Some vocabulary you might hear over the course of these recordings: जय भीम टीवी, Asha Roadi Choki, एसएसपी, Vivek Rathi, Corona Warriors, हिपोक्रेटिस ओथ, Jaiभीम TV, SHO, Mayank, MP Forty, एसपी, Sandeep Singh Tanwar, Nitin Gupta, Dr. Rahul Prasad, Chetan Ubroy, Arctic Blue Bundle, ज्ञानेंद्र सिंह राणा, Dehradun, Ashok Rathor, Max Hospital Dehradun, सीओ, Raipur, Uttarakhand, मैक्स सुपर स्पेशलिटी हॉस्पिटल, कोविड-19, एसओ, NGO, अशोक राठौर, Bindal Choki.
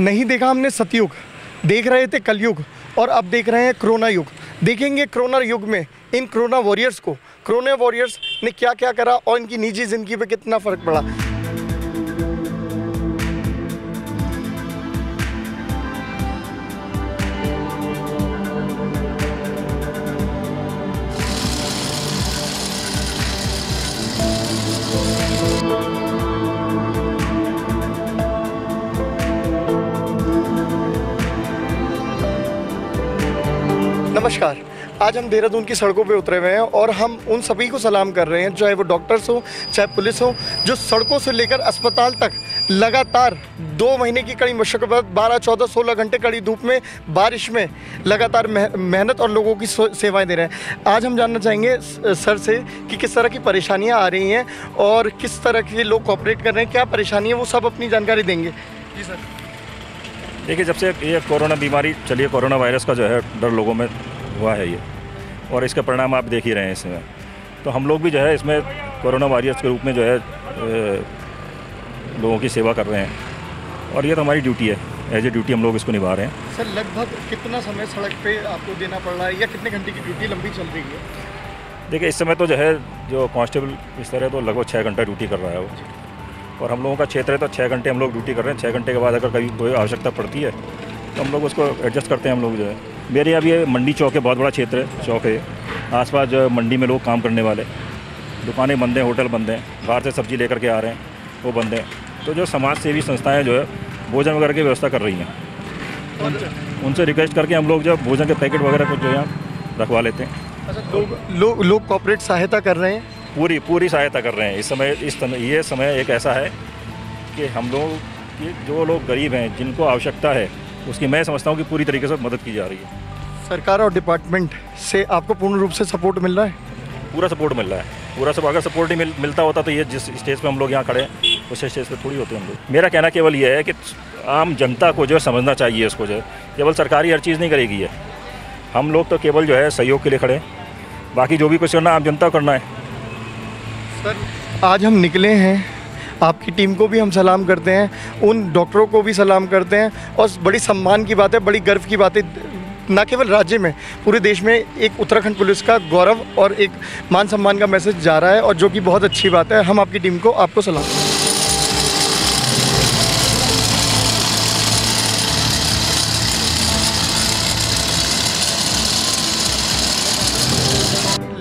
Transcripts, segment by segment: नहीं देखा हमने सतयुग, देख रहे थे कलयुग और अब देख रहे हैं कोरोना युग। देखेंगे कोरोना युग में इन कोरोना वॉरियर्स को, कोरोना वॉरियर्स ने क्या क्या करा और इनकी निजी ज़िंदगी पे कितना फ़र्क पड़ा। नमस्कार, आज हम देहरादून की सड़कों पे उतरे हुए हैं और हम उन सभी को सलाम कर रहे हैं, चाहे वो डॉक्टर्स हो, चाहे पुलिस हो, जो सड़कों से लेकर अस्पताल तक लगातार 2 महीने की कड़ी मशक्क़त बाद 12, 14, 16 घंटे कड़ी धूप में, बारिश में लगातार मेहनत और लोगों की सेवाएं दे रहे हैं। आज हम जानना चाहेंगे सर से कि किस तरह की परेशानियाँ आ रही हैं और किस तरह के लोग कॉपरेट कर रहे हैं, क्या परेशानी है, वो सब अपनी जानकारी देंगे। जी सर, देखिए, जब से ये कोरोना बीमारी चली है, कोरोना वायरस का जो है डर लोगों में हुआ है ये, और इसका परिणाम आप देख ही रहे हैं इसमें। तो हम लोग भी जो है इसमें कोरोना वॉरियर्स के रूप में जो है लोगों की सेवा कर रहे हैं, और ये तो हमारी ड्यूटी है, एज ए ड्यूटी हम लोग इसको निभा रहे हैं। सर, लगभग कितना समय सड़क पे आपको देना पड़ रहा है या कितने घंटे की ड्यूटी लंबी चल रही है? देखिए, इस समय तो जो है जो कांस्टेबल इस तरह तो लगभग 6 घंटा ड्यूटी कर रहा है वो, और हम लोगों का क्षेत्र है तो 6 घंटे हम लोग ड्यूटी कर रहे हैं। 6 घंटे के बाद अगर कभी कोई आवश्यकता पड़ती है तो हम लोग उसको एडजस्ट करते हैं। हम लोग जो है, मेरे यहाँ ये मंडी चौक है, बहुत बड़ा क्षेत्र है, चौक है, आसपास जो मंडी में लोग काम करने वाले, दुकानें बंद हैं, होटल बंद हैं, बाहर से सब्ज़ी लेकर के आ रहे हैं वो बंद हैं। तो जो समाज सेवी संस्थाएं जो है भोजन वगैरह की व्यवस्था कर रही हैं, उनसे रिक्वेस्ट करके हम लोग जो भोजन के पैकेट वगैरह कुछ जो है रखवा लेते हैं। अच्छा, लोग कॉर्पोरेट सहायता कर रहे हैं, पूरी सहायता कर रहे हैं इस समय। ये समय एक ऐसा है कि हम लोग की, जो लोग गरीब हैं, जिनको आवश्यकता है, उसकी मैं समझता हूँ कि पूरी तरीके से मदद की जा रही है। सरकार और डिपार्टमेंट से आपको पूर्ण रूप से सपोर्ट मिल रहा है? पूरा सपोर्ट मिल रहा है, पूरा सपोर्ट। अगर सपोर्ट नहीं मिलता होता तो ये जिस स्टेज पे हम लोग यहाँ खड़े हैं उस स्टेज पे थोड़ी होते हम लोग। मेरा कहना केवल ये है कि आम जनता को जो समझना चाहिए, इसको जो है केवल सरकारी हर चीज़ नहीं करेगी है। हम लोग तो केवल जो है सहयोग के लिए खड़े हैं, बाकी जो भी कुछ करना आम जनता को करना है। सर, आज हम निकले हैं, आपकी टीम को भी हम सलाम करते हैं, उन डॉक्टरों को भी सलाम करते हैं, और बड़ी सम्मान की बात है, बड़ी गर्व की बात है, न केवल राज्य में, पूरे देश में एक उत्तराखंड पुलिस का गौरव और एक मान सम्मान का मैसेज जा रहा है, और जो कि बहुत अच्छी बात है। हम आपकी टीम को, आपको सलाम करते हैं।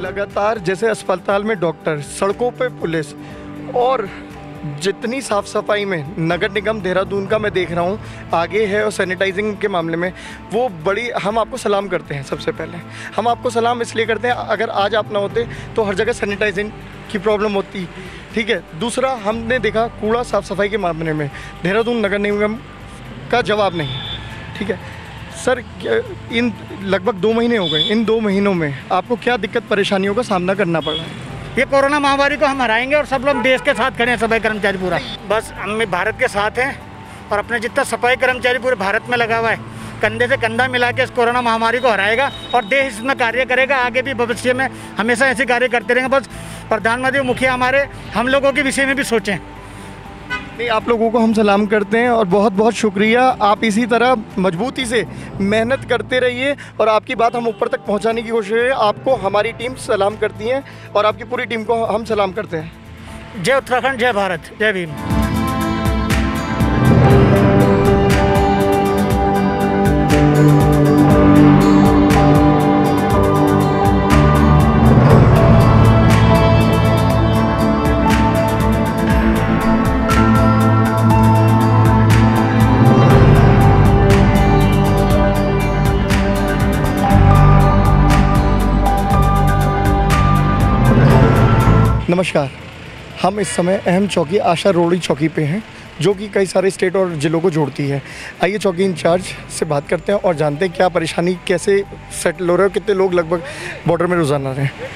लगातार जैसे अस्पताल में डॉक्टर, सड़कों पे पुलिस, और जितनी साफ़ सफाई में नगर निगम देहरादून का मैं देख रहा हूँ आगे है, और सैनिटाइजिंग के मामले में वो बड़ी, हम आपको सलाम करते हैं। सबसे पहले हम आपको सलाम इसलिए करते हैं, अगर आज आप ना होते तो हर जगह सैनिटाइजिंग की प्रॉब्लम होती, ठीक है। दूसरा, हमने देखा कूड़ा साफ़ सफाई के मामले में देहरादून नगर निगम का जवाब नहीं, ठीक है। सर, इन लगभग 2 महीने हो गए, इन 2 महीनों में आपको क्या दिक्कत परेशानियों का सामना करना पड़ रहा है? ये कोरोना महामारी को हम हराएंगे, और सब लोग देश के साथ खड़े हैं, सफाई कर्मचारी पूरा। बस हम भारत के साथ हैं, और अपने जितना सफाई कर्मचारी पूरे भारत में लगा हुआ है, कंधे से कंधा मिला के इस कोरोना महामारी को हराएगा, और देश इसमें कार्य करेगा। आगे भी भविष्य में हमेशा ऐसे कार्य करते रहेंगे। बस प्रधानमंत्री मुखिया हमारे हम लोगों के विषय में भी सोचें। नहीं, आप लोगों को हम सलाम करते हैं, और बहुत बहुत शुक्रिया। आप इसी तरह मजबूती से मेहनत करते रहिए, और आपकी बात हम ऊपर तक पहुंचाने की कोशिश करें। आपको हमारी टीम सलाम करती है, और आपकी पूरी टीम को हम सलाम करते हैं। जय उत्तराखंड, जय भारत, जय भीम। नमस्कार, हम इस समय अहम चौकी आशा रोड़ी चौकी पे हैं, जो कि कई सारे स्टेट और ज़िलों को जोड़ती है। आइए चौकी इंचार्ज से बात करते हैं और जानते हैं क्या परेशानी कैसे सेटल हो रही है, कितने लोग लगभग बॉर्डर में रोज़ाना रहे हैं।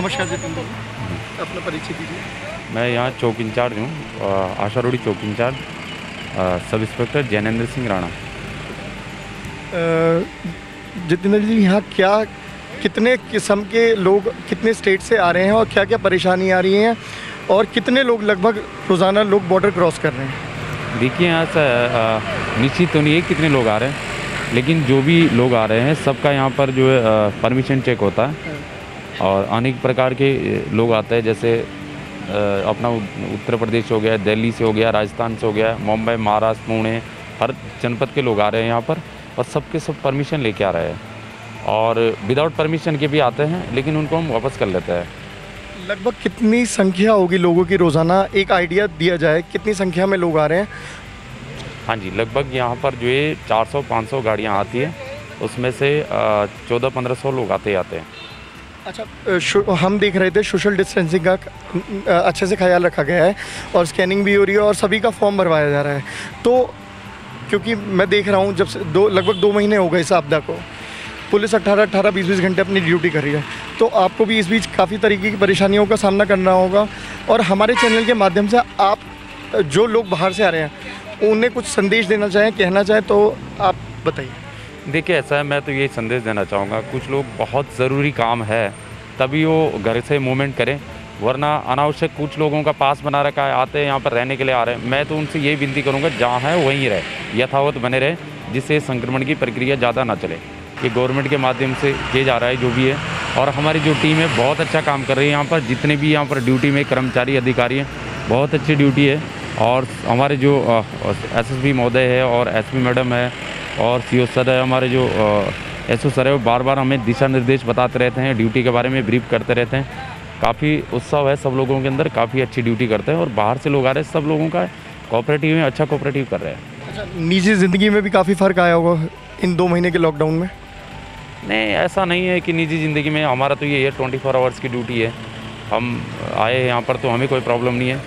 नमस्कार जी, अपना परिचय दीजिए। मैं यहाँ चौकी इंचार्ज हूँ, आशा रोड़ी चौकी in charge, sub inspector ज्ञानेंद्र सिंह राणा। Jitendra ji, यहाँ क्या कितने किस्म के लोग कितने स्टेट से आ रहे हैं, और क्या क्या परेशानी आ रही हैं, और कितने लोग लगभग रोज़ाना लोग बॉर्डर क्रॉस कर रहे हैं? देखिए यहाँ से निश्चित तो नहीं है कितने लोग आ रहे हैं, लेकिन जो भी लोग आ रहे हैं सबका यहाँ पर जो है परमिशन चेक होता है और अनेक प्रकार के लोग आते हैं, जैसे अपना उत्तर प्रदेश हो गया, दिल्ली से हो गया, राजस्थान से हो गया, मुंबई, महाराष्ट्र, पुणे, हर जनपद के लोग आ रहे हैं यहाँ पर और सबके सब परमिशन लेके आ रहे हैं और विदाउट परमिशन के भी आते हैं, लेकिन उनको हम वापस कर लेते हैं। लगभग कितनी संख्या होगी लोगों की रोज़ाना, एक आइडिया दिया जाए कितनी संख्या में लोग आ रहे हैं? हाँ जी, लगभग यहाँ पर जो ये 400-500 गाड़ियाँ आती हैं उसमें से 1400-1500 लोग आते हैं। अच्छा, हम देख रहे थे सोशल डिस्टेंसिंग का अच्छे से ख्याल रखा गया है और स्कैनिंग भी हो रही है और सभी का फॉर्म भरवाया जा रहा है, तो क्योंकि मैं देख रहा हूँ जब से लगभग दो महीने हो गए इस आपदा को, पुलिस 18-20 घंटे अपनी ड्यूटी कर रही है, तो आपको भी इस बीच काफ़ी तरीके की परेशानियों का सामना करना होगा और हमारे चैनल के माध्यम से आप जो लोग बाहर से आ रहे हैं उन्हें कुछ संदेश देना चाहें, कहना चाहें तो आप बताइए। देखिए, ऐसा है, मैं तो ये संदेश देना चाहूँगा, कुछ लोग बहुत ज़रूरी काम है तभी वो घर से मूवमेंट करें, वरना अनावश्यक कुछ लोगों का पास बना रखा है, आते हैं यहाँ पर रहने के लिए आ रहे हैं। मैं तो उनसे यही विनती करूँगा जहाँ है वहीं रहे, यथावत बने रहे, जिससे संक्रमण की प्रक्रिया ज़्यादा ना चले। ये गवर्नमेंट के माध्यम से किया जा रहा है जो भी है, और हमारी जो टीम है बहुत अच्छा काम कर रही है। यहाँ पर जितने भी यहाँ पर ड्यूटी में कर्मचारी अधिकारी हैं, बहुत अच्छी ड्यूटी है और हमारे जो एसएसपी महोदय है और एसपी मैडम है और सीओ सर है, हमारे जो एसओ सर है, वो बार बार हमें दिशा निर्देश बताते रहते हैं, ड्यूटी के बारे में ब्रीफ करते रहते हैं। काफ़ी उत्साह है सब लोगों के अंदर, काफ़ी अच्छी ड्यूटी करते हैं और बाहर से लोग आ रहे हैं, सब लोगों का कोऑपरेटिव है, अच्छा कोऑपरेटिव कर रहे हैं। अच्छा, निजी ज़िंदगी में भी काफ़ी फ़र्क आया होगा इन 2 महीने के लॉकडाउन में? नहीं, ऐसा नहीं है कि निजी ज़िंदगी में, हमारा तो ये है 24 आवर्स की ड्यूटी है, हम आए हैं यहाँ पर तो हमें कोई प्रॉब्लम नहीं है,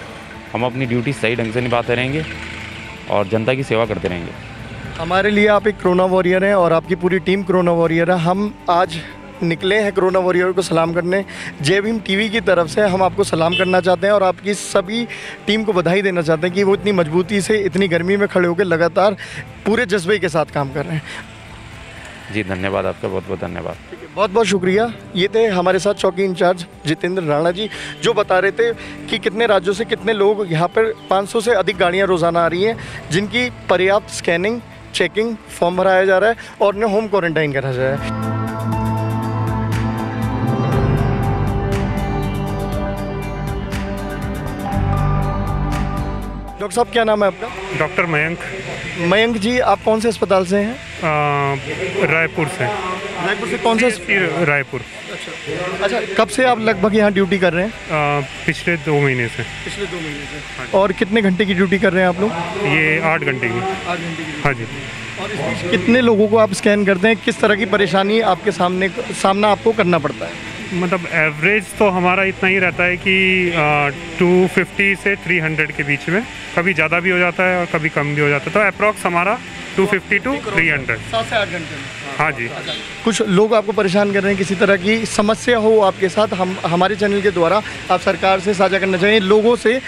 हम अपनी ड्यूटी सही ढंग से निभाते रहेंगे और जनता की सेवा करते रहेंगे। हमारे लिए आप एक कोरोना वॉरियर हैं और आपकी पूरी टीम कोरोना वॉरियर है। हम आज निकले हैं कोरोना वॉरियर को सलाम करने, जयभीम टीवी की तरफ से हम आपको सलाम करना चाहते हैं और आपकी सभी टीम को बधाई देना चाहते हैं कि वो इतनी मजबूती से, इतनी गर्मी में खड़े होकर लगातार पूरे जज्बे के साथ काम कर रहे हैं। जी धन्यवाद, आपका बहुत बहुत धन्यवाद। बहुत बहुत शुक्रिया। ये थे हमारे साथ चौकी इंचार्ज जितेंद्र राणा जी, जो बता रहे थे कि कितने राज्यों से कितने लोग यहाँ पर 500 से अधिक गाड़ियाँ रोज़ाना आ रही हैं, जिनकी पर्याप्त स्कैनिंग, चेकिंग, फॉर्म भराया जा रहा है और उन्हें होम क्वारंटाइन करा जा रहा है। डॉक्टर साहब, क्या नाम है आपका? डॉक्टर मयंक। मयंक जी, आप कौन से अस्पताल से हैं? रायपुर से। रायपुर से कौन सा? रायपुर। अच्छा, कब से आप लगभग यहाँ ड्यूटी कर रहे हैं? पिछले 2 महीने से। पिछले 2 महीने से। और कितने घंटे की ड्यूटी कर रहे हैं आप लोग? ये 8 घंटे की। 8 घंटे की। हाँ जी। और इस बीच कितने लोगों को आप स्कैन करते हैं, किस तरह की परेशानी आपके सामना आपको करना पड़ता है? मतलब एवरेज तो हमारा इतना ही रहता है कि 250 से 300 के बीच में, कभी ज़्यादा भी हो जाता है और कभी कम भी हो जाता है, तो अप्रॉक्स हमारा 250 टू 300 7 से 8 घंटे। हाँ जी। कुछ लोग आपको परेशान कर रहे हैं, किसी तरह की समस्या हो आपके साथ, हम हमारे चैनल के द्वारा आप सरकार से साझा करना चाहिए, लोगों से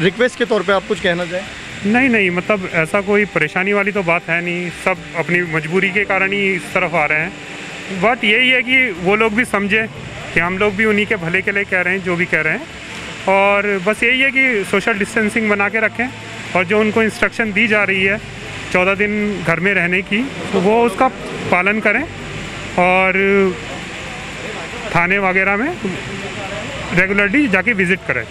रिक्वेस्ट के तौर पर आप कुछ कहना चाहें? नहीं, मतलब ऐसा कोई परेशानी वाली तो बात है नहीं, सब अपनी मजबूरी के कारण ही इस तरफ आ रहे हैं। बात यही है कि वो लोग भी समझे कि हम लोग भी उन्हीं के भले के लिए कह रहे हैं जो भी कह रहे हैं, और बस यही है कि सोशल डिस्टेंसिंग बना के रखें और जो उनको इंस्ट्रक्शन दी जा रही है 14 दिन घर में रहने की, तो वो उसका पालन करें और थाने वगैरह में रेगुलरली जाके विज़िट करें।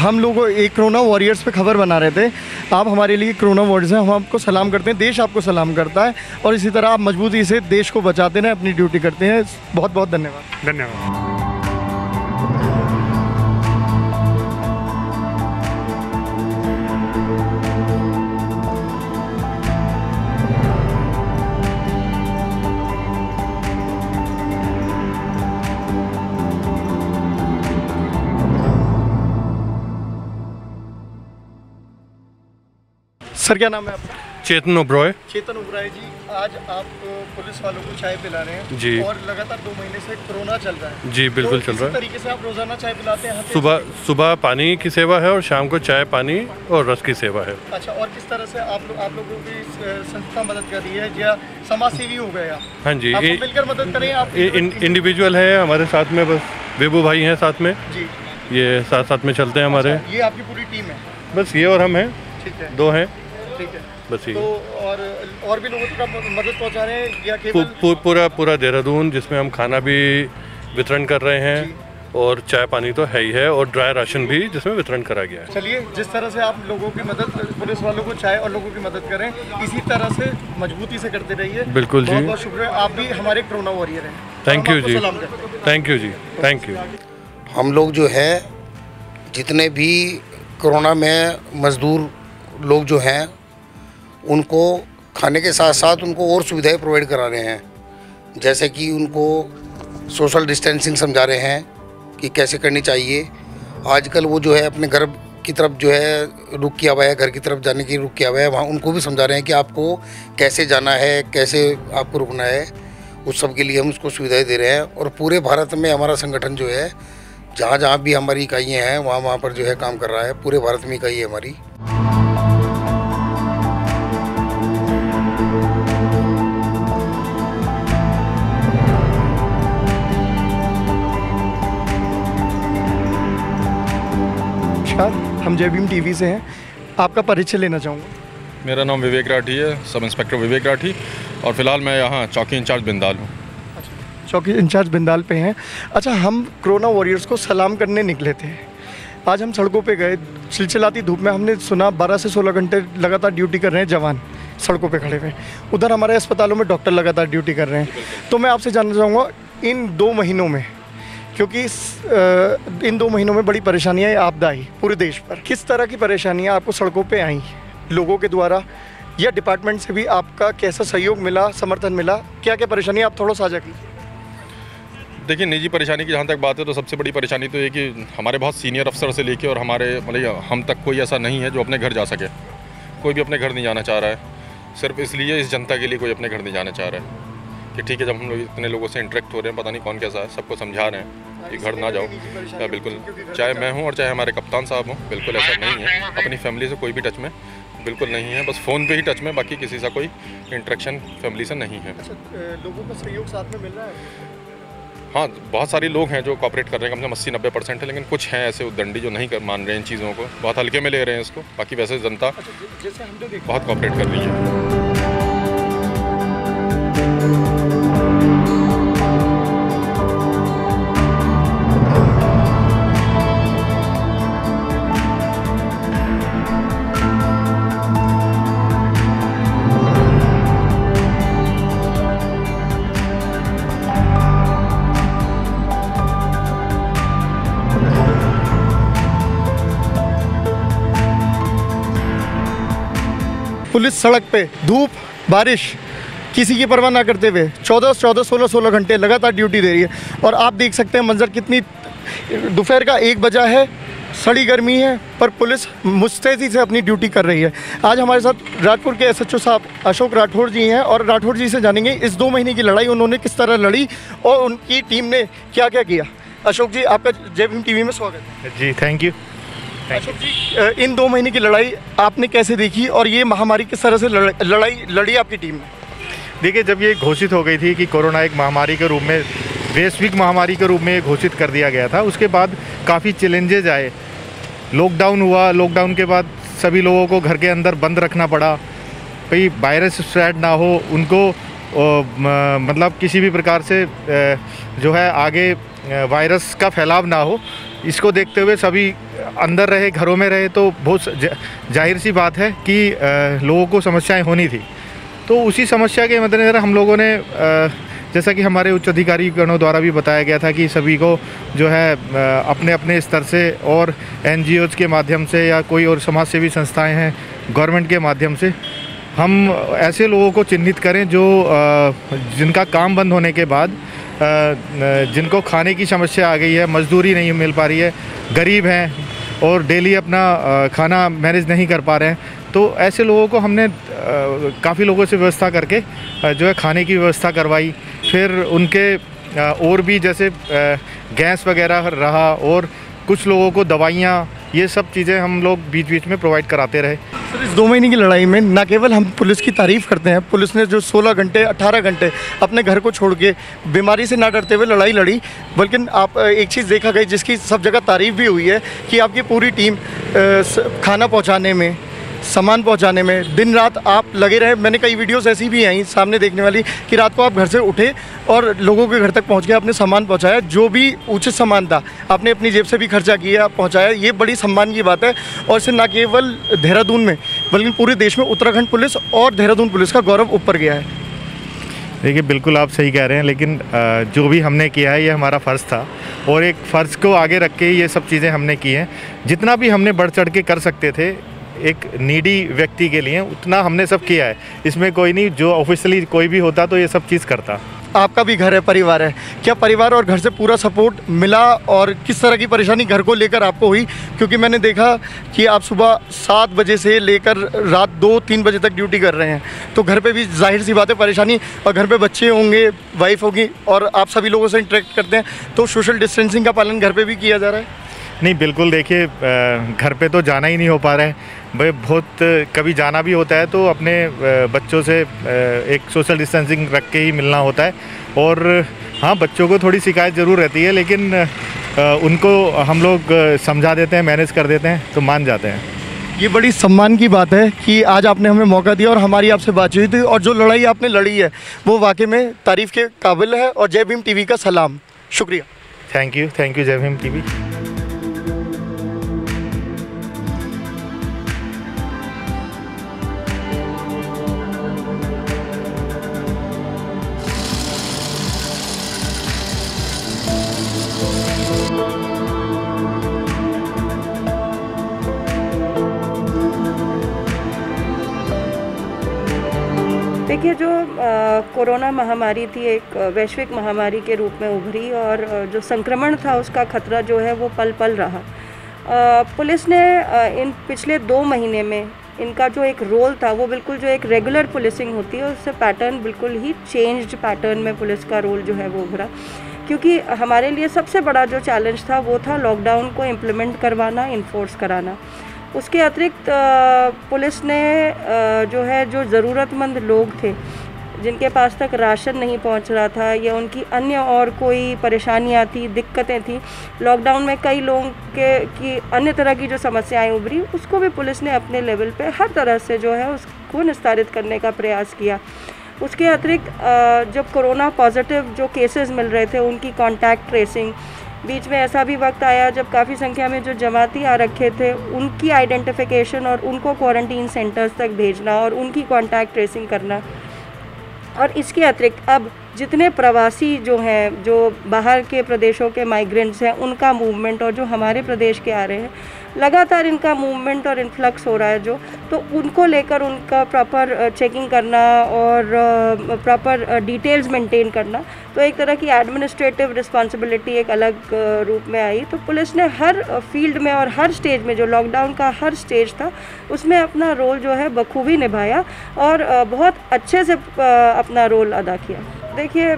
हम लोग एक कोरोना वॉरियर्स पे खबर बना रहे थे, आप हमारे लिए कोरोना वॉरियर्स हैं, हम आपको सलाम करते हैं, देश आपको सलाम करता है और इसी तरह आप मजबूती से देश को बचाते हैं, अपनी ड्यूटी करते हैं। बहुत बहुत धन्यवाद। धन्यवाद। सर, क्या नाम है आपका? चेतन उब्रॉय। चेतन उब्रॉय जी, आज आप पुलिस वालों को चाय पिला रहे हैं जी, और लगातार 2 महीने से कोरोना चल रहा है। जी बिल्कुल, तो चल रहा है। किस तरीके से आप रोजाना चाय पिलाते हैं? सुबह पानी की सेवा है और शाम को चाय, पानी और रस की सेवा है। अच्छा, और किस तरह से आप लोगों की संस्था मदद कर रही है या समाज सेवी हो गए? हाँ जी, मिलकर मदद करें आप। इंडिविजुअल है हमारे साथ में, बस बेबू भाई हैं साथ में, ये साथ में चलते हैं हमारे। ये आपकी पूरी टीम है? बस ये और हम हैं। दो हैं। ठीक है, बस ये। तो और भी लोगों को मदद पहुंचा रहे हैं या केवल पूरा देहरादून, जिसमें हम खाना भी वितरण कर रहे हैं और चाय पानी तो है ही है, और ड्राई राशन भी जिसमें वितरण करा गया है। चलिए, जिस तरह से आप लोगों की मदद, पुलिस वालों को चाय और लोगों की मदद करें, इसी तरह से मजबूती से करते रहिए। बिल्कुल जी, बहुत बहुत शुक्रिया। आप भी हमारे कोरोना वॉरियर हैं। Thank you ji, thank you ji, thank you. हम लोग जो है जितने भी कोरोना में मजदूर लोग जो हैं उनको खाने के साथ साथ उनको और सुविधाएँ प्रोवाइड करा रहे हैं, जैसे कि उनको सोशल डिस्टेंसिंग समझा रहे हैं कि कैसे करनी चाहिए। आजकल वो जो है अपने घर की तरफ जो है रुक किया हुआ है, घर की तरफ जाने की रुक किया हुआ है, वहाँ उनको भी समझा रहे हैं कि आपको कैसे जाना है, कैसे आपको रुकना है, उस सब के लिए हम उसको सुविधाएं दे रहे हैं। और पूरे भारत में हमारा संगठन जो है जहाँ जहाँ भी हमारी इकाइयाँ हैं वहाँ पर जो है काम कर रहा है। पूरे भारत में इकाई है हमारी। हम जयभीम टीवी से हैं, आपका परिचय लेना चाहूँगा। मेरा नाम विवेक राठी है, सब इंस्पेक्टर विवेक राठी, और फिलहाल मैं यहाँ चौकी इंचार्ज बिंदाल हूँ। अच्छा, चौकी इंचार्ज बिंदाल पे हैं। अच्छा, हम कोरोना वॉरियर्स को सलाम करने निकले थे। आज हम सड़कों पे गए, चिलचिलाती धूप में हमने सुना 12 से 16 घंटे लगातार ड्यूटी कर रहे हैं जवान, सड़कों पर खड़े हुए। उधर हमारे अस्पतालों में डॉक्टर लगातार ड्यूटी कर रहे हैं। तो मैं आपसे जानना चाहूँगा, इन 2 महीनों में, क्योंकि इन 2 महीनों में बड़ी परेशानियाँ आपदा आई पूरे देश पर, किस तरह की परेशानियाँ आपको सड़कों पे आई लोगों के द्वारा, या डिपार्टमेंट से भी आपका कैसा सहयोग मिला, समर्थन मिला, क्या क्या परेशानियाँ आप थोड़ा साझा कीजिए। देखिए, निजी परेशानी की जहाँ तक बात है तो सबसे बड़ी परेशानी तो ये कि हमारे बहुत सीनियर अफसर से लेके और हमारे मतलब हम तक कोई ऐसा नहीं है जो अपने घर जा सके। कोई भी अपने घर नहीं जाना चाह रहा है, सिर्फ इसलिए, इस जनता के लिए कोई अपने घर नहीं जाना चाह रहा है कि ठीक है, जब हम लोग इतने लोगों से इंटरेक्ट हो रहे हैं, पता नहीं कौन कैसा है, सबको समझा रहे हैं कि घर ना जाओ। क्या बिल्कुल, चाहे मैं हूँ और चाहे हमारे कप्तान साहब हों, बिल्कुल ऐसा नहीं है। अपनी फैमिली से कोई भी टच में बिल्कुल नहीं है, बस फ़ोन पे ही टच में, बाकी किसी से कोई इंटरेक्शन फैमिली से नहीं है। लोगों का सहयोग साथ में मिल रहा है। हाँ, बहुत सारे लोग हैं जो कॉपरेट कर रहे हैं, कम से कम 80-90% है, लेकिन कुछ हैं ऐसे उद्दंडी जो नहीं मान रहे हैं इन चीज़ों को, बहुत हल्के में ले रहे हैं इसको। बाकी वैसे जनता बहुत कॉपरेट कर रही है। पुलिस सड़क पे धूप बारिश किसी की परवाह ना करते हुए 14-14, 16-16 घंटे लगातार ड्यूटी दे रही है। और आप देख सकते हैं मंजर कितनी, दोपहर का 1 बजा है, सड़ी गर्मी है, पर पुलिस मुस्तैदी से अपनी ड्यूटी कर रही है। आज हमारे साथ रायपुर के SHO साहब अशोक राठौर जी हैं, और राठौर जी से जानेंगे इस 2 महीने की लड़ाई उन्होंने किस तरह लड़ी और उनकी टीम ने क्या क्या किया। अशोक जी, आपका जयभीम टीवी में स्वागत है जी। Thank you. अशोक जी, इन 2 महीने की लड़ाई आपने कैसे देखी, और ये महामारी किस तरह से लड़ी आपकी टीम ने? देखिए, जब ये घोषित हो गई थी कि कोरोना एक महामारी के रूप में, वैश्विक महामारी के रूप में घोषित कर दिया गया था, उसके बाद काफ़ी चैलेंजेज आए। लॉकडाउन हुआ, लॉकडाउन के बाद सभी लोगों को घर के अंदर बंद रखना पड़ा, कोई वायरस स्प्रेड ना हो, उनको मतलब किसी भी प्रकार से जो है आगे वायरस का फैलाव ना हो, इसको देखते हुए सभी अंदर रहे, घरों में रहे। तो बहुत जाहिर सी बात है कि लोगों को समस्याएं होनी थी। तो उसी समस्या के मद्देनज़र हम लोगों ने, जैसा कि हमारे उच्च अधिकारी गणों द्वारा भी बताया गया था कि सभी को जो है अपने अपने स्तर से और NGOs के माध्यम से या कोई और समाज सेवी संस्थाएँ हैं, गवर्नमेंट के माध्यम से, हम ऐसे लोगों को चिन्हित करें जो जिनका काम बंद होने के बाद जिनको खाने की समस्या आ गई है, मजदूरी नहीं मिल पा रही है, गरीब हैं और डेली अपना खाना मैनेज नहीं कर पा रहे हैं, तो ऐसे लोगों को हमने काफ़ी लोगों से व्यवस्था करके जो है खाने की व्यवस्था करवाई। फिर उनके और भी जैसे गैस वगैरह रहा, और कुछ लोगों को दवाइयाँ, ये सब चीज़ें हम लोग बीच बीच में प्रोवाइड कराते रहे। सर, इस 2 महीने की लड़ाई में ना केवल हम पुलिस की तारीफ़ करते हैं, पुलिस ने जो 16 घंटे 18 घंटे अपने घर को छोड़ के बीमारी से ना डरते हुए लड़ाई लड़ी, बल्कि आप एक चीज़ देखा गई जिसकी सब जगह तारीफ़ भी हुई है कि आपकी पूरी टीम खाना पहुँचाने में, सामान पहुंचाने में दिन रात आप लगे रहे। मैंने कई वीडियोस ऐसी भी आई सामने देखने वाली कि रात को आप घर से उठे और लोगों के घर तक पहुंच गए, आपने सामान पहुंचाया, जो भी उचित सामान था आपने अपनी जेब से भी खर्चा किया, पहुंचाया। ये बड़ी सम्मान की बात है और इससे न केवल देहरादून में बल्कि पूरे देश में उत्तराखंड पुलिस और देहरादून पुलिस का गौरव ऊपर गया है। देखिए, बिल्कुल आप सही कह रहे हैं, लेकिन जो भी हमने किया है ये हमारा फ़र्ज़ था और एक फ़र्ज़ को आगे रख के ये सब चीज़ें हमने की हैं। जितना भी हमने बढ़ चढ़ के कर सकते थे एक नीडी व्यक्ति के लिए, उतना हमने सब किया है। इसमें कोई नहीं, जो ऑफिशियली कोई भी होता तो ये सब चीज़ करता। आपका भी घर है, परिवार है, क्या परिवार और घर से पूरा सपोर्ट मिला और किस तरह की परेशानी घर को लेकर आपको हुई? क्योंकि मैंने देखा कि आप सुबह 7 बजे से लेकर रात 2-3 बजे तक ड्यूटी कर रहे हैं, तो घर पे भी जाहिर सी बात है परेशानी, और घर पे बच्चे होंगे, वाइफ होगी और आप सभी लोगों से इंटरेक्ट करते हैं, तो सोशल डिस्टेंसिंग का पालन घर पर भी किया जा रहा है? नहीं, बिल्कुल। देखिए, घर पे तो जाना ही नहीं हो पा रहा है भाई, बहुत कभी जाना भी होता है तो अपने बच्चों से एक सोशल डिस्टेंसिंग रख के ही मिलना होता है। और हाँ, बच्चों को थोड़ी शिकायत ज़रूर रहती है, लेकिन उनको हम लोग समझा देते हैं, मैनेज कर देते हैं तो मान जाते हैं। ये बड़ी सम्मान की बात है कि आज आपने हमें मौका दिया और हमारी आपसे बातचीत हुई, और जो लड़ाई आपने लड़ी है वो वाकई में तारीफ़ के काबिल है। और जय भीम TV का सलाम, शुक्रिया, थैंक यू, थैंक यू। जय भीम TV। देखिए, जो कोरोना महामारी थी एक वैश्विक महामारी के रूप में उभरी और जो संक्रमण था उसका खतरा जो है वो पल पल रहा। पुलिस ने इन पिछले 2 महीने में इनका जो एक रोल था वो बिल्कुल जो एक रेगुलर पुलिसिंग होती है उससे पैटर्न बिल्कुल ही चेंज्ड पैटर्न में पुलिस का रोल जो है वो उभरा। क्योंकि हमारे लिए सबसे बड़ा जो चैलेंज था वो था लॉकडाउन को इम्प्लीमेंट करवाना, इन्फोर्स कराना। उसके अतिरिक्त पुलिस ने जो है जो ज़रूरतमंद लोग थे जिनके पास तक राशन नहीं पहुंच रहा था या उनकी अन्य और कोई परेशानियां थी, दिक्कतें थी, लॉकडाउन में कई लोगों की अन्य तरह की जो समस्याएं उभरी उसको भी पुलिस ने अपने लेवल पे हर तरह से जो है उसको निस्तारित करने का प्रयास किया। उसके अतिरिक्त जब कोरोना पॉजिटिव जो केसेस मिल रहे थे उनकी कॉन्टैक्ट ट्रेसिंग, बीच में ऐसा भी वक्त आया जब काफ़ी संख्या में जो जमाती आ रखे थे उनकी आइडेंटिफिकेशन और उनको क्वारंटीन सेंटर्स तक भेजना और उनकी कॉन्टैक्ट ट्रेसिंग करना। और इसके अतिरिक्त अब जितने प्रवासी जो हैं, जो बाहर के प्रदेशों के माइग्रेंट्स हैं, उनका मूवमेंट और जो हमारे प्रदेश के आ रहे हैं, लगातार इनका मूवमेंट और इन्फ्लक्स हो रहा है जो, तो उनको लेकर उनका प्रॉपर चेकिंग करना और प्रॉपर डिटेल्स मेंटेन करना, तो एक तरह की एडमिनिस्ट्रेटिव रिस्पॉन्सिबिलिटी एक अलग रूप में आई। तो पुलिस ने हर फील्ड में और हर स्टेज में जो लॉकडाउन का हर स्टेज था उसमें अपना रोल जो है बखूबी निभाया और बहुत अच्छे से अपना रोल अदा किया। देखिए,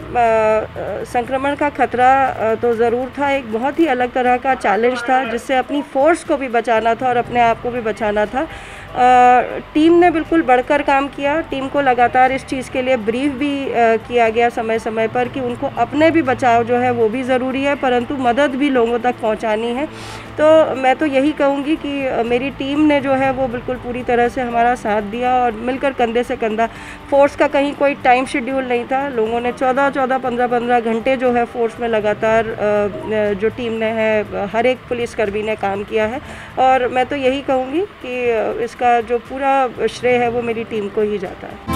संक्रमण का खतरा तो ज़रूर था, एक बहुत ही अलग तरह का चैलेंज था जिससे अपनी फोर्स को भी बचाना था और अपने आप को भी बचाना था। टीम ने बिल्कुल बढ़कर काम किया, टीम को लगातार इस चीज़ के लिए ब्रीफ भी किया गया समय समय पर कि उनको अपने भी बचाव जो है वो भी ज़रूरी है परंतु मदद भी लोगों तक पहुंचानी है। तो मैं तो यही कहूँगी कि मेरी टीम ने जो है वो बिल्कुल पूरी तरह से हमारा साथ दिया और मिलकर कंधे से कंधा, फोर्स का कहीं कोई टाइम शेड्यूल नहीं था, लोगों ने 14-14, 15-15 घंटे जो है फोर्स में लगातार जो टीम ने है हर एक पुलिसकर्मी ने काम किया है और मैं तो यही कहूँगी कि इसका जो पूरा श्रेय है वो मेरी टीम को ही जाता है।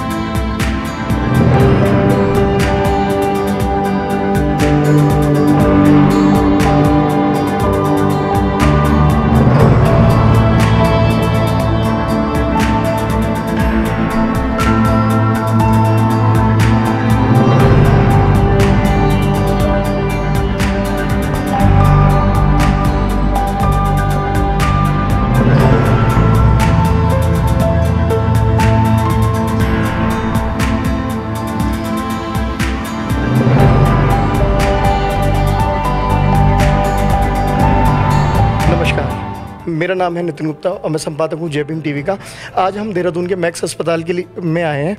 मेरा नाम है नितिन गुप्ता और मैं संपादक हूँ जयभीम TV का। आज हम देहरादून के मैक्स अस्पताल के लिए में आए हैं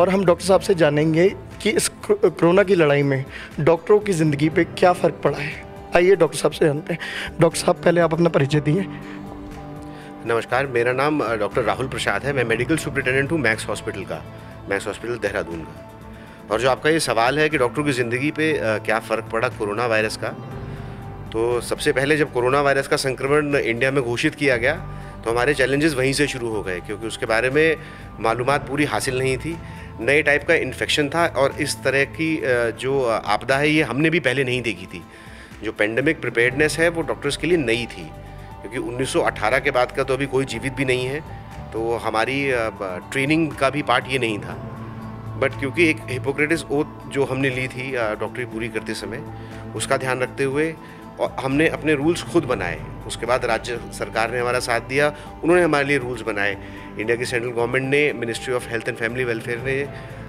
और हम डॉक्टर साहब से जानेंगे कि इस कोरोना की लड़ाई में डॉक्टरों की ज़िंदगी पे क्या फ़र्क पड़ा है। आइए डॉक्टर साहब से जानते हैं। डॉक्टर साहब, पहले आप अपना परिचय दिए। नमस्कार, मेरा नाम डॉक्टर राहुल प्रसाद है। मैं मेडिकल सुपरिटेंडेंट हूँ मैक्स हॉस्पिटल का, मैक्स हॉस्पिटल देहरादून का। और जो आपका ये सवाल है कि डॉक्टर की ज़िंदगी पे क्या फ़र्क पड़ा कोरोना वायरस का, तो सबसे पहले जब कोरोना वायरस का संक्रमण इंडिया में घोषित किया गया तो हमारे चैलेंजेस वहीं से शुरू हो गए, क्योंकि उसके बारे में मालूमात पूरी हासिल नहीं थी। नए टाइप का इन्फेक्शन था और इस तरह की जो आपदा है ये हमने भी पहले नहीं देखी थी। जो पेंडेमिक प्रिपेयर्डनेस है वो डॉक्टर्स के लिए नई थी, क्योंकि 1918 के बाद का तो अभी कोई जीवित भी नहीं है, तो हमारी ट्रेनिंग का भी पार्ट ये नहीं था। बट क्योंकि एक हिपोक्रेटिस ओथ जो हमने ली थी डॉक्टरी पूरी करते समय, उसका ध्यान रखते हुए और हमने अपने रूल्स खुद बनाए। उसके बाद राज्य सरकार ने हमारा साथ दिया, उन्होंने हमारे लिए रूल्स बनाए। इंडिया की सेंट्रल गवर्नमेंट ने, ministry of health and family welfare ने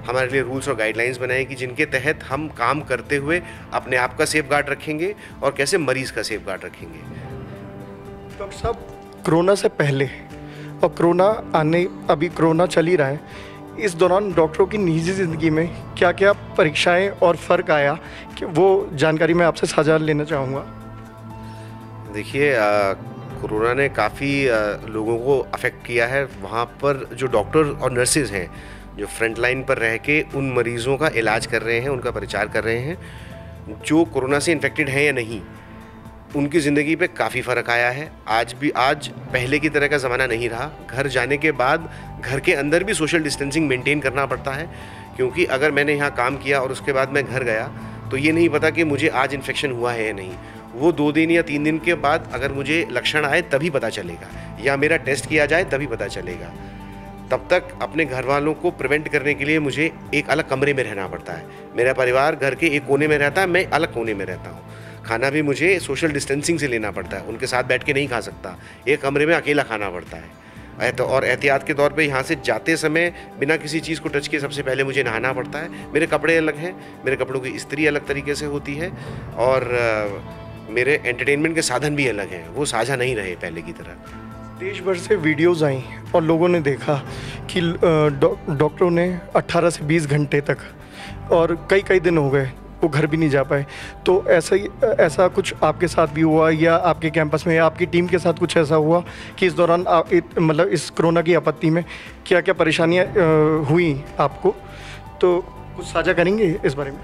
हमारे लिए रूल्स और गाइडलाइंस बनाए कि जिनके तहत हम काम करते हुए अपने आप का सेफ गार्ड रखेंगे और कैसे मरीज़ का सेफ गार्ड रखेंगे। डॉक्टर साहब, कोरोना से पहले और कोरोना आने, अभी कोरोना चल ही रहा है, इस दौरान डॉक्टरों की निजी ज़िंदगी में क्या क्या परीक्षाएं और फ़र्क आया कि वो जानकारी मैं आपसे साझा लेना चाहूँगा। देखिए, कोरोना ने काफ़ी लोगों को अफेक्ट किया है। वहाँ पर जो डॉक्टर और नर्सेज़ हैं जो फ्रंट लाइन पर रह के उन मरीज़ों का इलाज कर रहे हैं, उनका परिचार कर रहे हैं, जो कोरोना से इन्फेक्टेड हैं या नहीं, उनकी ज़िंदगी पे काफ़ी फ़र्क आया है। आज पहले की तरह का ज़माना नहीं रहा। घर जाने के बाद घर के अंदर भी सोशल डिस्टेंसिंग मेंटेन करना पड़ता है, क्योंकि अगर मैंने यहाँ काम किया और उसके बाद मैं घर गया तो ये नहीं पता कि मुझे आज इन्फेक्शन हुआ है या नहीं। वो 2 दिन या 3 दिन के बाद अगर मुझे लक्षण आए तभी पता चलेगा, या मेरा टेस्ट किया जाए तभी पता चलेगा। तब तक अपने घर वालों को प्रिवेंट करने के लिए मुझे एक अलग कमरे में रहना पड़ता है। मेरा परिवार घर के एक कोने में रहता है, मैं अलग कोने में रहता हूँ। खाना भी मुझे सोशल डिस्टेंसिंग से लेना पड़ता है, उनके साथ बैठ के नहीं खा सकता, एक कमरे में अकेला खाना पड़ता है। और एहतियात के तौर पे यहाँ से जाते समय बिना किसी चीज़ को टच किए सबसे पहले मुझे नहाना पड़ता है। मेरे कपड़े अलग हैं, मेरे कपड़ों की इस्त्री अलग तरीके से होती है और मेरे एंटरटेनमेंट के साधन भी अलग हैं, वो साझा नहीं रहे पहले की तरह। देश भर से वीडियोस आई और लोगों ने देखा कि डॉक्टरों ने 18 से 20 घंटे तक और कई दिन हो गए वो घर भी नहीं जा पाए। तो ऐसा कुछ आपके साथ भी हुआ या आपके कैंपस में या आपकी टीम के साथ कुछ ऐसा हुआ कि इस दौरान मतलब इस कोरोना की आपत्ति में क्या क्या परेशानियाँ हुई आपको, तो कुछ साझा करेंगे इस बारे में?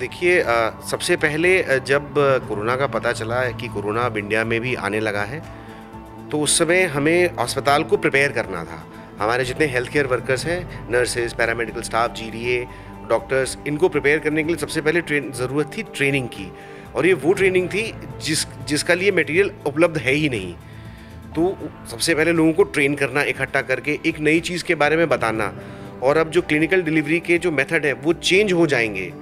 देखिए, सबसे पहले जब कोरोना का पता चला कि कोरोना अब इंडिया में भी आने लगा है, तो उस समय हमें अस्पताल को प्रिपेयर करना था। हमारे जितने हेल्थ केयर वर्कर्स हैं, nurses, paramedical staff, GDA, doctors, इनको प्रिपेयर करने के लिए सबसे पहले ज़रूरत थी ट्रेनिंग की। और ये वो ट्रेनिंग थी जिसका लिए मटेरियल उपलब्ध है ही नहीं। तो सबसे पहले लोगों को ट्रेन करना, इकट्ठा करके एक नई चीज़ के बारे में बताना। और अब जो क्लिनिकल डिलीवरी के जो मेथड है वो चेंज हो जाएंगे।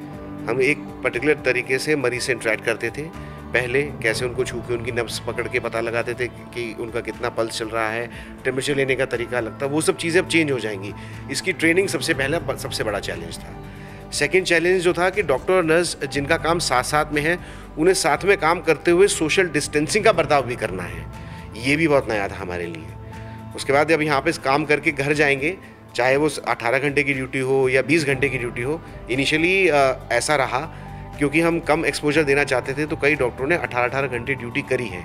हम एक पर्टिकुलर तरीके से मरीज़ से इंटरेक्ट करते थे पहले, कैसे उनको छू के उनकी नब्ज़ पकड़ के पता लगाते थे कि उनका कितना पल्स चल रहा है, टेम्परेचर लेने का तरीका लगता है, वो सब चीज़ें अब चेंज हो जाएंगी। इसकी ट्रेनिंग सबसे पहला सबसे बड़ा चैलेंज था। सेकंड चैलेंज जो था कि डॉक्टर और नर्स जिनका काम साथ में है, उन्हें साथ में काम करते हुए सोशल डिस्टेंसिंग का बर्ताव भी करना है, ये भी बहुत नया था हमारे लिए। उसके बाद अब यहाँ पर काम करके घर जाएंगे, चाहे वो 18 घंटे की ड्यूटी हो या 20 घंटे की ड्यूटी हो। इनिशियली ऐसा रहा क्योंकि हम कम एक्सपोजर देना चाहते थे, तो कई डॉक्टरों ने 18 घंटे ड्यूटी करी है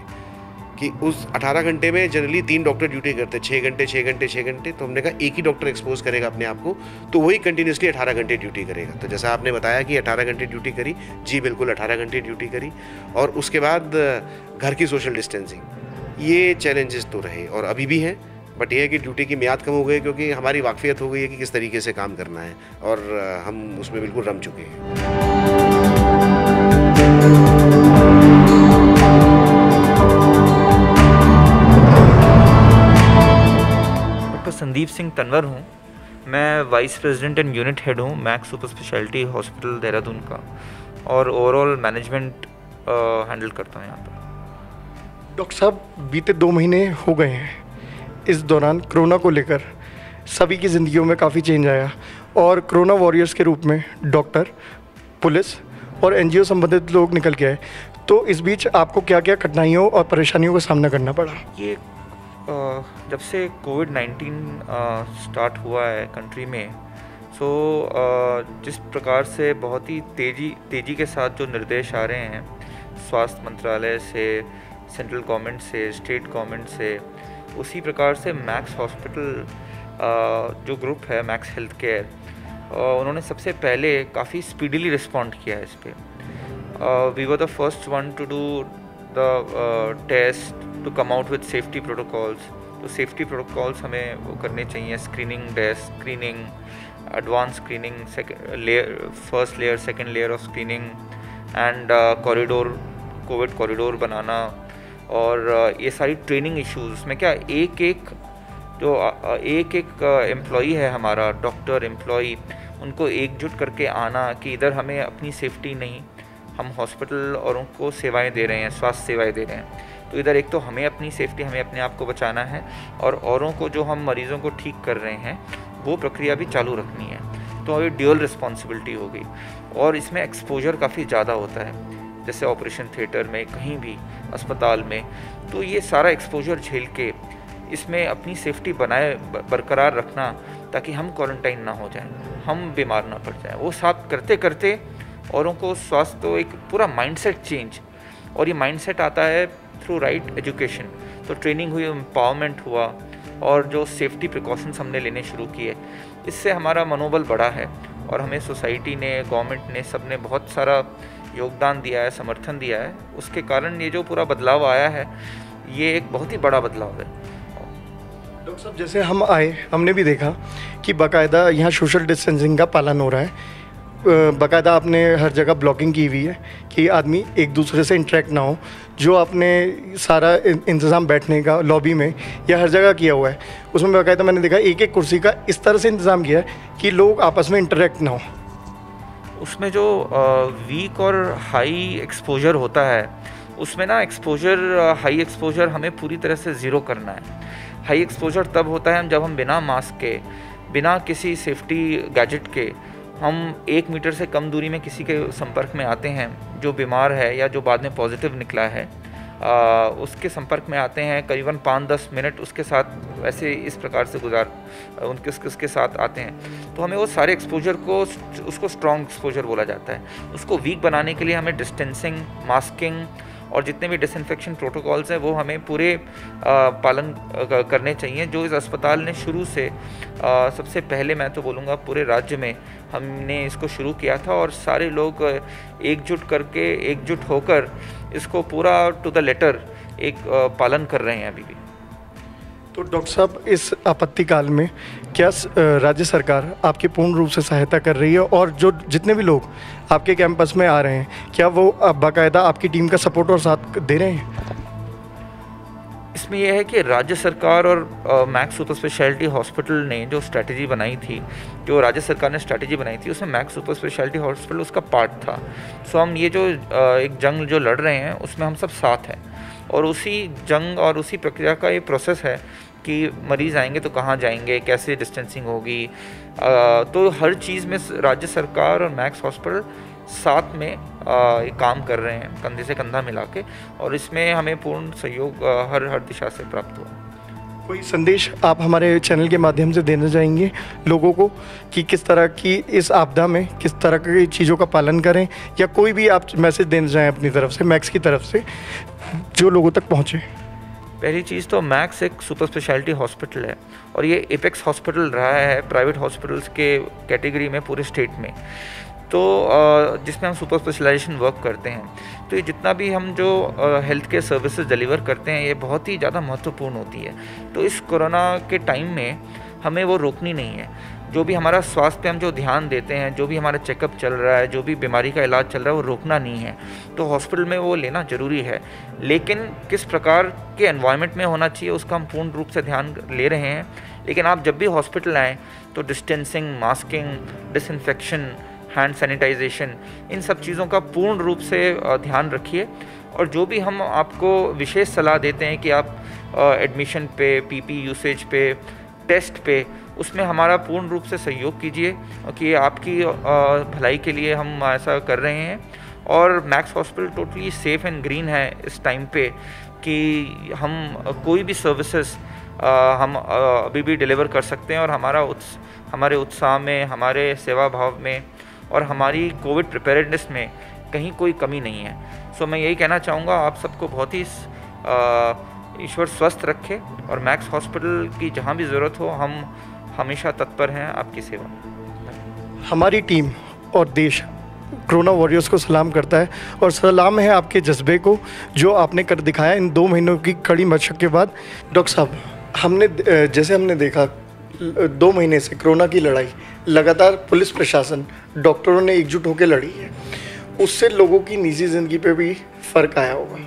कि उस 18 घंटे में जनरली 3 डॉक्टर ड्यूटी करते, 6 घंटे। तो हमने कहा एक ही डॉक्टर एक्सपोज करेगा अपने आप को, तो वही कंटिन्यूसली 18 घंटे ड्यूटी करेगा। तो जैसा आपने बताया कि 18 घंटे ड्यूटी करी, जी बिल्कुल 18 घंटे ड्यूटी करी। और उसके बाद घर की सोशल डिस्टेंसिंग, ये चैलेंजेस तो रहे और अभी भी हैं। बट यह है कि ड्यूटी की मियाद कम हो गई, क्योंकि हमारी वाकफियत हो गई है कि किस तरीके से काम करना है और हम उसमें बिल्कुल रम चुके हैं। संदीप सिंह तनवर हूँ, मैं vice president and unit head हूँ मैक्स सुपर स्पेशलिटी हॉस्पिटल Dehradun का, और ओवरऑल मैनेजमेंट हैंडल करता हूँ यहाँ पर। डॉक्टर साहब, बीते 2 महीने हो गए हैं, इस दौरान कोरोना को लेकर सभी की ज़िंदगियों में काफ़ी चेंज आया और कोरोना वॉरियर्स के रूप में डॉक्टर, पुलिस और NGO संबंधित लोग निकल के आए। तो इस बीच आपको क्या क्या कठिनाइयों और परेशानियों का सामना करना पड़ा? ये जब से कोविड-19 स्टार्ट हुआ है कंट्री में, सो जिस प्रकार से बहुत ही तेज़ी के साथ जो निर्देश आ रहे हैं स्वास्थ्य मंत्रालय से, सेंट्रल गवर्नमेंट से, स्टेट गवर्नमेंट से। उसी प्रकार से मैक्स हॉस्पिटल जो ग्रुप है, मैक्स हेल्थ केयर, उन्होंने सबसे पहले काफ़ी स्पीडीली रिस्पॉन्ड किया है इस पर। We were the first one to do the test, to come out with safety protocols. तो सेफ्टी प्रोटोकॉल्स हमें वो करने चाहिए, screening test, screening, advance screening, layer, first layer, second layer of screening and corridor, COVID corridor बनाना। और ये सारी training issues में क्या एक एक एम्प्लॉई है हमारा, डॉक्टर एम्प्लॉई, उनको एकजुट करके आना कि इधर हमें अपनी सेफ्टी नहीं, हम हॉस्पिटल और उनको सेवाएं दे रहे हैं, स्वास्थ्य सेवाएं दे रहे हैं, तो इधर एक तो हमें अपनी सेफ्टी, हमें अपने आप को बचाना है और औरों को, जो हम मरीज़ों को ठीक कर रहे हैं, वो प्रक्रिया भी चालू रखनी है। तो ये ड्यूअल रिस्पॉन्सिबिलिटी हो गई और इसमें एक्सपोजर काफ़ी ज़्यादा होता है, जैसे ऑपरेशन थिएटर में, कहीं भी अस्पताल में। तो ये सारा एक्सपोजर झेल के इसमें अपनी सेफ्टी बनाए बरकरार रखना, ताकि हम क्वारंटाइन ना हो जाएं, हम बीमार ना पड़ जाएं। वो साथ करते करते औरों को स्वास्थ्य, तो एक पूरा माइंडसेट चेंज, और ये माइंडसेट आता है थ्रू राइट एजुकेशन। तो ट्रेनिंग हुई, एम्पावरमेंट हुआ और जो सेफ्टी प्रिकॉशंस हमने लेने शुरू किए, इससे हमारा मनोबल बढ़ा है और हमें सोसाइटी ने, गवर्नमेंट ने, सब ने बहुत सारा योगदान दिया है, समर्थन दिया है। उसके कारण ये जो पूरा बदलाव आया है, ये एक बहुत ही बड़ा बदलाव है। डॉक्टर साहब, जैसे हम आए, हमने भी देखा कि बाकायदा यहाँ सोशल डिस्टेंसिंग का पालन हो रहा है, बाकायदा आपने हर जगह ब्लॉकिंग की हुई है कि आदमी एक दूसरे से इंटरेक्ट ना हो, जो आपने सारा इंतज़ाम बैठने का लॉबी में या हर जगह किया हुआ है। उसमें बाकायदा मैंने देखा एक एक कुर्सी का इस तरह से इंतज़ाम किया है कि लोग आपस में इंटरेक्ट ना हो। उसमें जो वीक और हाई एक्सपोजर होता है, उसमें ना एक्सपोजर, हाई एक्सपोजर हमें पूरी तरह से ज़ीरो करना है। हाई एक्सपोजर तब होता है जब हम बिना मास्क के, बिना किसी सेफ्टी गैजेट के, हम 1 मीटर से कम दूरी में किसी के संपर्क में आते हैं, जो बीमार है या जो बाद में पॉजिटिव निकला है, उसके संपर्क में आते हैं, करीबन 5-10 मिनट उसके साथ ऐसे इस प्रकार से उसके साथ आते हैं। तो हमें वो सारे एक्सपोजर को, उसको स्ट्रॉन्ग एक्सपोजर बोला जाता है। उसको वीक बनाने के लिए हमें डिस्टेंसिंग, मास्किंग और जितने भी डिसइंफेक्शन प्रोटोकॉल्स हैं, वो हमें पूरे पालन करने चाहिए, जो इस अस्पताल ने शुरू से सबसे पहले, मैं तो बोलूँगा पूरे राज्य में हमने इसको शुरू किया था और सारे लोग एकजुट होकर इसको पूरा टू द लेटर एक पालन कर रहे हैं अभी भी। तो डॉक्टर साहब, इस आपत्ति काल में क्या राज्य सरकार आपकी पूर्ण रूप से सहायता कर रही है, और जो जितने भी लोग आपके कैंपस में आ रहे हैं, क्या वो बाकायदा आपकी टीम का सपोर्ट और साथ दे रहे हैं? इसमें यह है कि राज्य सरकार और मैक्स सुपर स्पेशलिटी हॉस्पिटल ने जो स्ट्रैटेजी बनाई थी, जो राज्य सरकार ने स्ट्रैटेजी बनाई थी, उसमें मैक्स सुपर स्पेशलिटी हॉस्पिटल उसका पार्ट था। सो हम ये जो एक जंग जो लड़ रहे हैं, उसमें हम सब साथ हैं और उसी जंग और उसी प्रक्रिया का ये प्रोसेस है कि मरीज़ आएंगे तो कहाँ जाएंगे, कैसे डिस्टेंसिंग होगी। तो हर चीज़ में राज्य सरकार और मैक्स हॉस्पिटल साथ में काम कर रहे हैं, कंधे से कंधा मिला के, और इसमें हमें पूर्ण सहयोग हर दिशा से प्राप्त हुआ। कोई संदेश आप हमारे चैनल के माध्यम से देना चाहेंगे लोगों को कि किस तरह की इस आपदा में किस तरह की चीज़ों का पालन करें, या कोई भी आप मैसेज देना चाहें अपनी तरफ से, मैक्स की तरफ से, जो लोगों तक पहुँचे? पहली चीज़ तो मैक्स एक सुपर स्पेशलिटी हॉस्पिटल है और ये एपेक्स हॉस्पिटल रहा है प्राइवेट हॉस्पिटल्स के कैटेगरी में पूरे स्टेट में, तो जिसमें हम सुपर स्पेशलाइजेशन वर्क करते हैं। तो ये जितना भी हम जो हेल्थ केयर सर्विसेज डिलीवर करते हैं, ये बहुत ही ज़्यादा महत्वपूर्ण होती है। तो इस कोरोना के टाइम में हमें वो रोकनी नहीं है। जो भी हमारा स्वास्थ्य पे हम जो ध्यान देते हैं, जो भी हमारा चेकअप चल रहा है, जो भी बीमारी का इलाज चल रहा है, वो रोकना नहीं है। तो हॉस्पिटल में वो लेना ज़रूरी है, लेकिन किस प्रकार के एनवायरनमेंट में होना चाहिए, उसका हम पूर्ण रूप से ध्यान ले रहे हैं। लेकिन आप जब भी हॉस्पिटल आएँ तो distancing, masking, disinfection, hand sanitisation, इन सब चीज़ों का पूर्ण रूप से ध्यान रखिए। और जो भी हम आपको विशेष सलाह देते हैं कि आप एडमिशन पे, पीपी यूसेज पे, टेस्ट पे, उसमें हमारा पूर्ण रूप से सहयोग कीजिए कि आपकी भलाई के लिए हम ऐसा कर रहे हैं। और Max hospital totally safe and green है इस टाइम पे कि हम कोई भी सर्विसेज हम अभी भी डिलीवर कर सकते हैं। और हमारे उत्साह में, हमारे सेवा भाव में और हमारी कोविड प्रिपेयर्डनेस में कहीं कोई कमी नहीं है। सो मैं यही कहना चाहूँगा, आप सबको बहुत ही ईश्वर स्वस्थ रखे और मैक्स हॉस्पिटल की जहाँ भी ज़रूरत हो हम हमेशा तत्पर हैं आपकी सेवा में। हमारी टीम और देश कोरोना वॉरियर्स को सलाम करता है और सलाम है आपके जज्बे को जो आपने कर दिखाया इन 2 महीनों की कड़ी मशक्क़त के बाद। डॉक्टर साहब, हमने देखा 2 महीने से कोरोना की लड़ाई लगातार पुलिस प्रशासन डॉक्टरों ने एकजुट होकर लड़ी है, उससे लोगों की निजी ज़िंदगी पे भी फ़र्क आया होगा,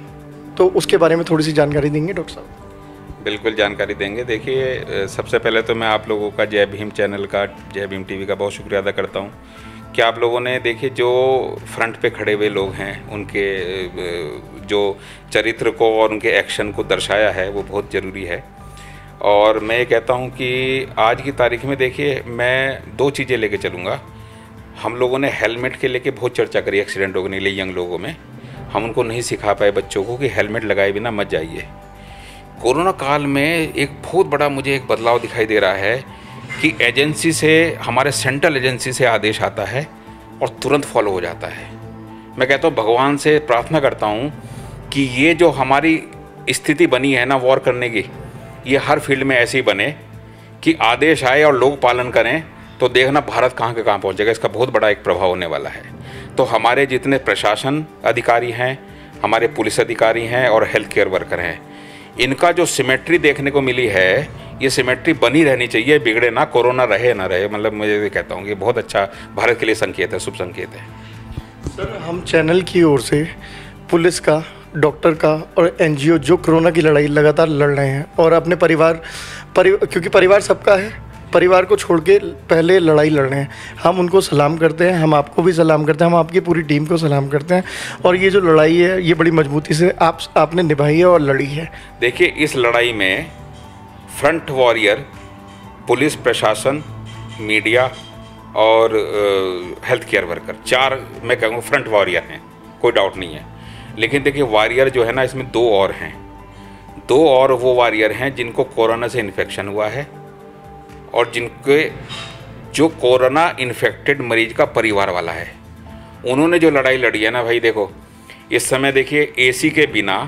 तो उसके बारे में थोड़ी सी जानकारी देंगे डॉक्टर साहब? बिल्कुल जानकारी देंगे। देखिए, सबसे पहले तो मैं आप लोगों का जय भीम चैनल का, जय भीम टीवी का बहुत शुक्रिया अदा करता हूँ कि आप लोगों ने, देखिए, जो फ्रंट पे खड़े हुए लोग हैं उनके जो चरित्र को और उनके एक्शन को दर्शाया है वो बहुत ज़रूरी है। और मैं ये कहता हूँ कि आज की तारीख में, देखिए, मैं 2 चीज़ें लेके चलूँगा। हम लोगों ने हेलमेट के लेके बहुत चर्चा करी एक्सीडेंट होने के लिए, यंग लोगों में हम उनको नहीं सिखा पाए बच्चों को कि हेलमेट लगाए बिना मत जाइए। कोरोना काल में एक बहुत बड़ा मुझे एक बदलाव दिखाई दे रहा है कि एजेंसी से, हमारे सेंट्रल एजेंसी से आदेश आता है और तुरंत फॉलो हो जाता है। मैं कहता हूँ, भगवान से प्रार्थना करता हूँ कि ये जो हमारी स्थिति बनी है ना वॉर करने की, ये हर फील्ड में ऐसी बने कि आदेश आए और लोग पालन करें, तो देखना भारत कहाँ के कहाँ पहुँचेगा। इसका बहुत बड़ा एक प्रभाव होने वाला है। तो हमारे जितने प्रशासन अधिकारी हैं, हमारे पुलिस अधिकारी हैं और हेल्थ केयर वर्कर हैं, इनका जो सिमेट्री देखने को मिली है, ये सिमेट्री बनी रहनी चाहिए, बिगड़े ना, कोरोना रहे ना रहे। मतलब मुझे कहता हूँ कि बहुत अच्छा भारत के लिए संकेत है, शुभ संकेत है। सर, हम चैनल की ओर से पुलिस का, डॉक्टर का और एनजीओ जो कोरोना की लड़ाई लगातार लड़ रहे हैं और अपने क्योंकि परिवार सबका है, परिवार को छोड़ के पहले लड़ाई लड़ रहे हैं, हम उनको सलाम करते हैं, हम आपको भी सलाम करते हैं, हम आपकी पूरी टीम को सलाम करते हैं। और ये जो लड़ाई है ये बड़ी मजबूती से आपने निभाई है और लड़ी है। देखिए, इस लड़ाई में फ्रंट वॉरियर पुलिस प्रशासन, मीडिया और हेल्थ केयर वर्कर, 4 मैं कहूँगा फ्रंट वॉरियर हैं, कोई डाउट नहीं है। लेकिन देखिए, वॉरियर जो है ना, इसमें 2 और हैं, 2 और वो वॉरियर हैं जिनको कोरोना से इन्फेक्शन हुआ है और जिनके जो कोरोना इन्फेक्टेड मरीज का परिवार वाला है, उन्होंने जो लड़ाई लड़ी है ना भाई। देखो, इस समय देखिए, एसी के बिना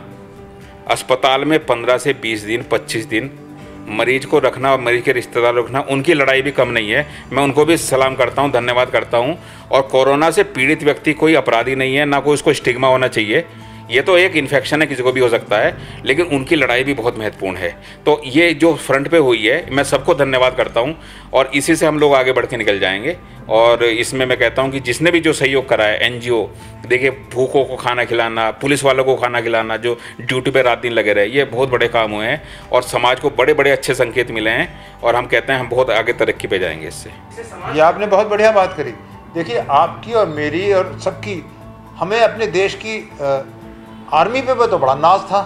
अस्पताल में 15 से 20 दिन 25 दिन मरीज़ को रखना और मरीज़ के रिश्तेदार रखना, उनकी लड़ाई भी कम नहीं है। मैं उनको भी सलाम करता हूँ, धन्यवाद करता हूँ। और कोरोना से पीड़ित व्यक्ति कोई अपराधी नहीं है, ना कोई उसको स्टिग्मा होना चाहिए। ये तो एक इन्फेक्शन है, किसी को भी हो सकता है, लेकिन उनकी लड़ाई भी बहुत महत्वपूर्ण है। तो ये जो फ्रंट पे हुई है, मैं सबको धन्यवाद करता हूँ और इसी से हम लोग आगे बढ़ के निकल जाएंगे। और इसमें मैं कहता हूँ कि जिसने भी जो सहयोग करा है, एनजीओ, देखिए, भूखों को खाना खिलाना, पुलिस वालों को खाना खिलाना, जो ड्यूटी पर रात दिन लगे रहे, ये बहुत बड़े काम हुए हैं और समाज को बड़े बड़े अच्छे संकेत मिले हैं और हम कहते हैं हम बहुत आगे तरक्की पे जाएंगे इससे। ये आपने बहुत बढ़िया बात करी। देखिए, आपकी और मेरी और सबकी, हमें अपने देश की आर्मी पे तो बड़ा नाज था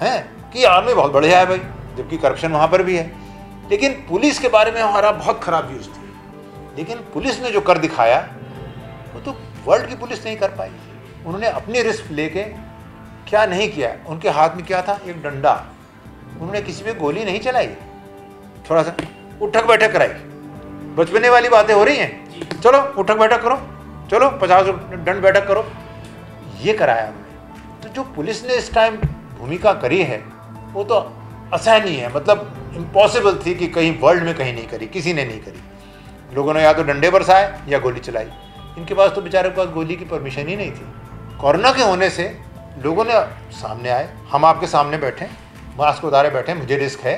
हैं कि आर्मी बहुत बढ़िया है भाई, जबकि करप्शन वहाँ पर भी है। लेकिन पुलिस के बारे में हमारा बहुत खराब व्यूज थी, लेकिन पुलिस ने जो कर दिखाया वो तो वर्ल्ड की पुलिस नहीं कर पाई। उन्होंने अपने रिस्क लेके क्या नहीं किया। उनके हाथ में क्या था? एक डंडा। उन्होंने किसी पे गोली नहीं चलाई, थोड़ा सा उठक बैठक कराई। बचपने वाली बातें हो रही हैं, चलो उठक बैठक करो, चलो 50 दंड बैठक करो, ये कराया उन्होंने। तो जो पुलिस ने इस टाइम भूमिका करी है वो तो असहनीय है, मतलब इम्पॉसिबल थी कि कहीं वर्ल्ड में कहीं नहीं करी, किसी ने नहीं करी। लोगों ने या तो डंडे बरसाए या गोली चलाई। इनके पास तो बेचारे के पास गोली की परमिशन ही नहीं थी। कोरोना के होने से लोगों ने सामने आए, हम आपके सामने बैठे, मास्क उतारे बैठे, मुझे रिस्क है,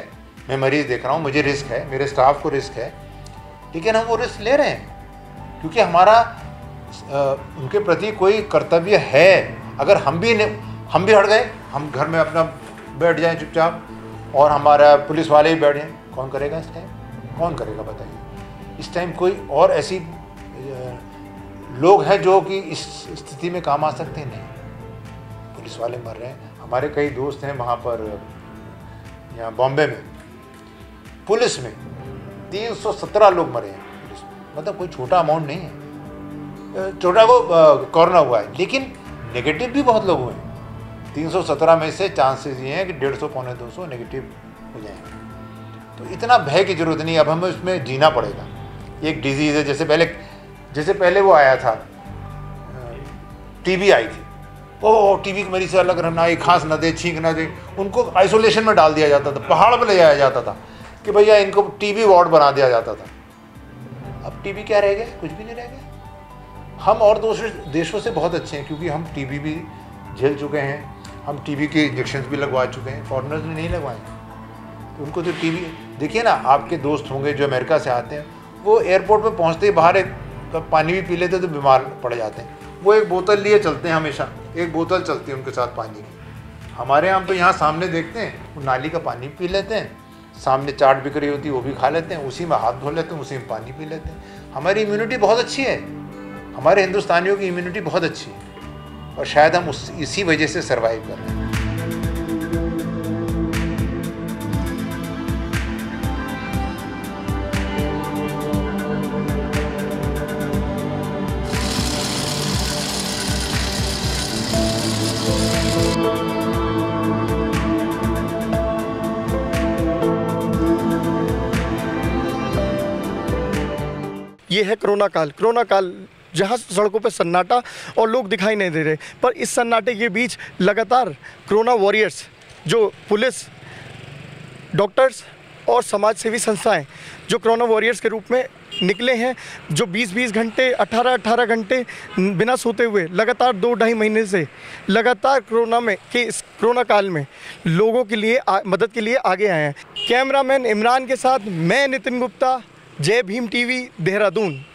मैं मरीज़ देख रहा हूँ, मुझे रिस्क है, मेरे स्टाफ को रिस्क है, लेकिन हम वो रिस्क ले रहे हैं क्योंकि हमारा उनके प्रति कोई कर्तव्य है। अगर हम भी हट गए, हम घर में अपना बैठ जाएं चुपचाप और हमारा पुलिस वाले ही बैठ जाएं, कौन करेगा इस टाइम? कौन करेगा बताइए? इस टाइम कोई और ऐसी लोग हैं जो कि इस स्थिति में काम आ सकते हैं? नहीं, पुलिस वाले मर रहे हैं। हमारे कई दोस्त हैं वहाँ पर, यहाँ बॉम्बे में पुलिस में 317 लोग मरे हैं पुलिस में। मतलब कोई छोटा अमाउंट नहीं है, छोटा वो कोरोना हुआ है, लेकिन नेगेटिव भी बहुत लोग हुए हैं। 317 में से चांसेस ये हैं कि 150 पौने 200 नेगेटिव हो जाएंगे। तो इतना भय की जरूरत नहीं, अब हमें उसमें जीना पड़ेगा। एक डिजीज़ है, जैसे पहले वो आया था, टीबी आई थी, ओह टीबी के मरीज से अलग रहना, ये खांस ना दे, छींक ना दे, उनको आइसोलेशन में डाल दिया जाता था, पहाड़ पर ले जाया जाता था कि भैया इनको टीबी वार्ड बना दिया जाता था। अब टीबी क्या रह गया? कुछ भी नहीं रह गया। हम और दूसरे देशों से बहुत अच्छे हैं क्योंकि हम टीबी भी झेल चुके हैं, हम टीबी के इंजेक्शन भी लगवा चुके हैं, फॉरनर्स ने नहीं लगवाए तो उनको तो टीबी। देखिए ना, आपके दोस्त होंगे जो अमेरिका से आते हैं, वो एयरपोर्ट पर पहुँचते ही बाहर एक कप पानी भी पी लेते तो बीमार पड़ जाते हैं। वो एक बोतल लिए चलते हैं, हमेशा एक बोतल चलती है उनके साथ पानी की। हमारे यहाँ तो यहाँ सामने देखते हैं, वो नाली का पानी पी लेते हैं, सामने चाट बिक्री होती है वो भी खा लेते हैं, उसी में हाथ धो लेते हैं, उसी में पानी पी लेते हैं। हमारी इम्यूनिटी बहुत अच्छी है, हमारे हिंदुस्तानियों की इम्यूनिटी बहुत अच्छी है और शायद हम इसी वजह से सर्वाइव कर रहे हैं। ये है कोरोना काल। कोरोना काल जहाँ सड़कों पर सन्नाटा और लोग दिखाई नहीं दे रहे, पर इस सन्नाटे के बीच लगातार कोरोना वॉरियर्स जो पुलिस, डॉक्टर्स और समाज सेवी संस्थाएं जो कोरोना वॉरियर्स के रूप में निकले हैं, जो 20-20 घंटे 18-18 घंटे बिना सोते हुए लगातार 2-2.5 महीने से लगातार कोरोना काल में लोगों के लिए मदद के लिए आगे आए हैं। कैमरामैन इमरान के साथ मैं नितिन गुप्ता, जय भीम टीवी देहरादून।